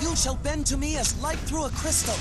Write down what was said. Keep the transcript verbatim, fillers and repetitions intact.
You shall bend to me as light through a crystal.